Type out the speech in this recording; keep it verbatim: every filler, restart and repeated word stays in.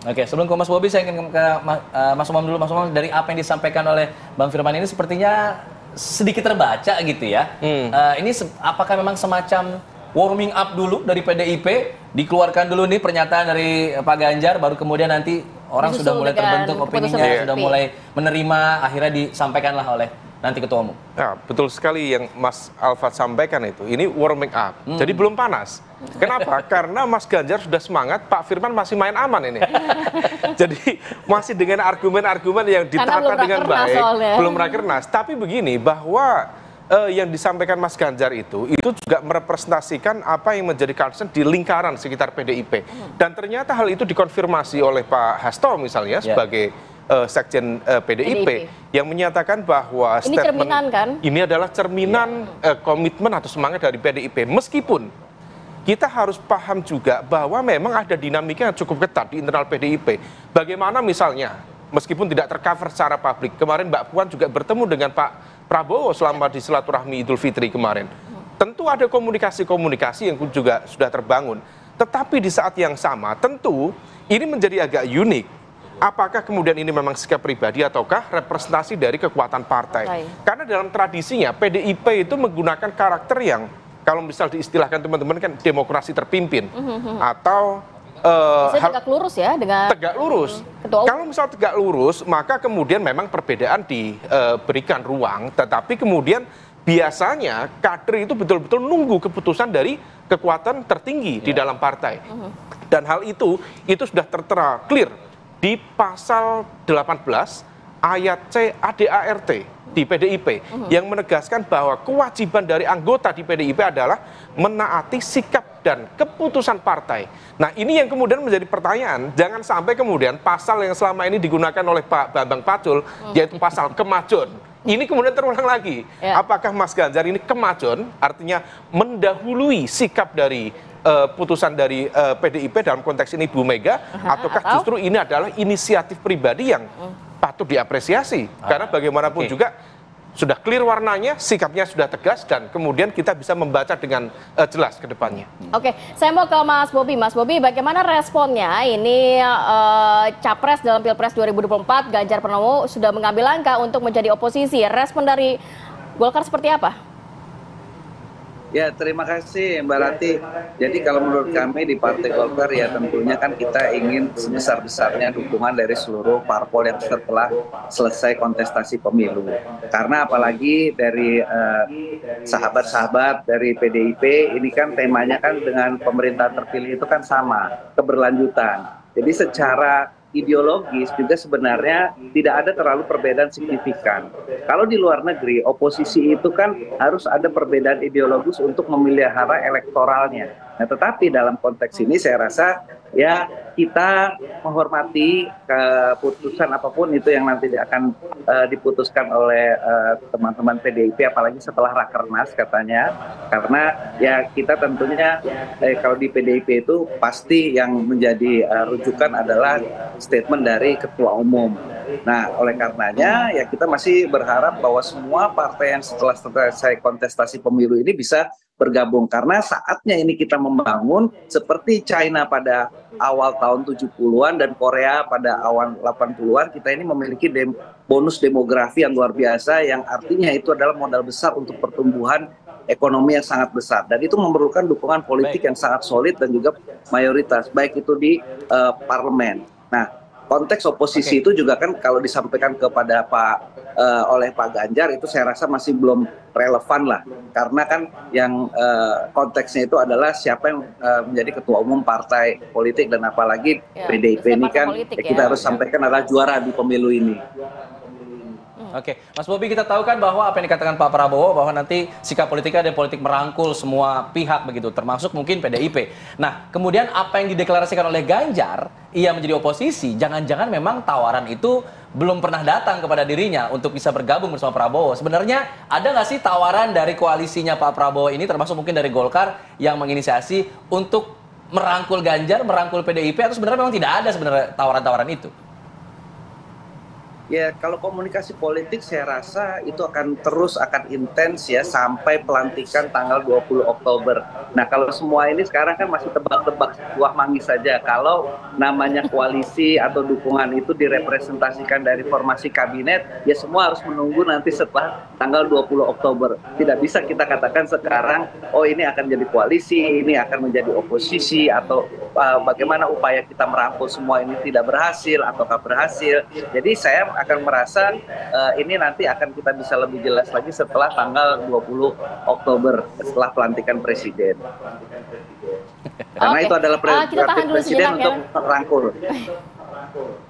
Oke, sebelum ke Mas Bobi, saya ingin ke Mas Umam dulu. Mas Umam, dari apa yang disampaikan oleh Bang Firman ini sepertinya sedikit terbaca gitu ya. Hmm. Uh, ini apakah memang semacam warming up dulu dari P D I P, dikeluarkan dulu nih pernyataan dari Pak Ganjar, baru kemudian nanti orang sudah mulai terbentuk opininya, ya. Sudah mulai menerima, akhirnya disampaikanlah oleh nanti ketua umum. Ya, betul sekali yang Mas Alva sampaikan itu. Ini warming up, hmm. jadi belum panas. Kenapa? Karena Mas Ganjar sudah semangat, Pak Firman masih main aman ini. Jadi masih dengan argumen-argumen yang ditata dengan baik, soalnya. Belum rakernas. Tapi begini, bahwa eh, yang disampaikan Mas Ganjar itu, itu juga merepresentasikan apa yang menjadi concern di lingkaran sekitar P D I P. Hmm. Dan ternyata hal itu dikonfirmasi oleh Pak Hasto misalnya yeah. sebagai Uh, sekjen uh, P D I P, P D I P yang menyatakan bahwa ini statement cerminan, kan? Ini adalah cerminan ya. uh, komitmen atau semangat dari P D I P. Meskipun kita harus paham juga bahwa memang ada dinamika yang cukup ketat di internal P D I P. Bagaimana misalnya, meskipun tidak tercover secara publik, kemarin Mbak Puan juga bertemu dengan Pak Prabowo selama di silaturahmi Idul Fitri kemarin. Tentu ada komunikasi-komunikasi yang juga sudah terbangun. Tetapi di saat yang sama, tentu ini menjadi agak unik. Apakah kemudian ini memang sikap pribadi ataukah representasi dari kekuatan partai? Okay. Karena dalam tradisinya P D I P itu menggunakan karakter yang kalau misal diistilahkan teman-teman kan demokrasi terpimpin mm-hmm. atau uh, hal, tegak lurus ya dengan tegak lurus. Ketua. Kalau misal tegak lurus maka kemudian memang perbedaan diberikan uh, ruang, tetapi kemudian biasanya kader itu betul-betul nunggu keputusan dari kekuatan tertinggi yeah. di dalam partai mm-hmm. dan hal itu itu sudah tertera clear. Di pasal delapan belas ayat C A D A R T di P D I P uhum. Yang menegaskan bahwa kewajiban dari anggota di P D I P adalah menaati sikap dan keputusan partai. Nah ini yang kemudian menjadi pertanyaan, jangan sampai kemudian pasal yang selama ini digunakan oleh Pak Bambang Pacul uhum. Yaitu pasal kemajun. Ini kemudian terulang lagi yeah. Apakah Mas Ganjar ini kemajun, artinya mendahului sikap dari Uh, putusan dari uh, P D I P dalam konteks ini Bu Mega uh-huh, ataukah atau? Justru ini adalah inisiatif pribadi yang uh. patut diapresiasi uh, karena bagaimanapun okay. juga sudah clear warnanya, sikapnya sudah tegas dan kemudian kita bisa membaca dengan uh, jelas ke depannya. Oke, okay. saya mau ke Mas Bobi. Mas Bobi, bagaimana responnya ini uh, Capres dalam Pilpres dua ribu dua puluh empat Ganjar Pranowo sudah mengambil langkah untuk menjadi oposisi. Respon dari Golkar seperti apa? Ya, terima kasih Mbak Rati. Jadi kalau menurut kami di Partai Golkar ya tentunya kan kita ingin sebesar-besarnya dukungan dari seluruh parpol yang setelah selesai kontestasi pemilu. Karena apalagi dari sahabat-sahabat eh, dari P D I P ini kan temanya kan dengan pemerintahan terpilih itu kan sama, keberlanjutan. Jadi secara ideologis juga sebenarnya tidak ada terlalu perbedaan signifikan. Kalau di luar negeri, oposisi itu kan harus ada perbedaan ideologis untuk memelihara elektoralnya. Nah, tetapi dalam konteks ini saya rasa ya kita menghormati keputusan apapun itu yang nanti akan uh, diputuskan oleh teman-teman uh, P D I P, apalagi setelah rakernas katanya. Karena ya kita tentunya eh, kalau di P D I P itu pasti yang menjadi uh, rujukan adalah statement dari ketua umum. Nah, oleh karenanya ya kita masih berharap bahwa semua partai yang setelah selesai kontestasi pemilu ini bisa bergabung, karena saatnya ini kita membangun seperti China pada awal tahun tujuh puluhan dan Korea pada awal delapan puluhan. Kita ini memiliki dem bonus demografi yang luar biasa, yang artinya itu adalah modal besar untuk pertumbuhan ekonomi yang sangat besar, dan itu memerlukan dukungan politik yang sangat solid dan juga mayoritas, baik itu di uh, parlemen. Nah, konteks oposisi okay. itu juga kan kalau disampaikan kepada Pak uh, oleh Pak Ganjar itu saya rasa masih belum relevan lah, karena kan yang uh, konteksnya itu adalah siapa yang uh, menjadi ketua umum partai politik, dan apalagi ya, P D I P ini kan politik, ya, kita ya. harus sampaikan adalah juara di pemilu ini. Oke, Mas Bobi, kita tahu kan bahwa apa yang dikatakan Pak Prabowo bahwa nanti sikap politiknya ada politik merangkul semua pihak begitu, termasuk mungkin P D I P. Nah, kemudian apa yang dideklarasikan oleh Ganjar, ia menjadi oposisi, jangan-jangan memang tawaran itu belum pernah datang kepada dirinya untuk bisa bergabung bersama Prabowo. Sebenarnya ada nggak sih tawaran dari koalisinya Pak Prabowo ini, termasuk mungkin dari Golkar yang menginisiasi untuk merangkul Ganjar, merangkul P D I P, atau sebenarnya memang tidak ada sebenarnya tawaran-tawaran itu? Ya, kalau komunikasi politik saya rasa itu akan terus akan intens ya sampai pelantikan tanggal dua puluh Oktober. Nah, kalau semua ini sekarang kan masih tebak-tebak buah manggis saja. Kalau namanya koalisi atau dukungan itu direpresentasikan dari formasi kabinet, ya semua harus menunggu nanti setelah tanggal dua puluh Oktober. Tidak bisa kita katakan sekarang, oh ini akan jadi koalisi, ini akan menjadi oposisi, atau uh, bagaimana upaya kita merangkul semua ini tidak berhasil ataukah berhasil. Jadi saya akan merasa uh, ini nanti akan kita bisa lebih jelas lagi setelah tanggal dua puluh Oktober, setelah pelantikan presiden. Karena okay. itu adalah pre uh, presiden untuk ya. merangkul.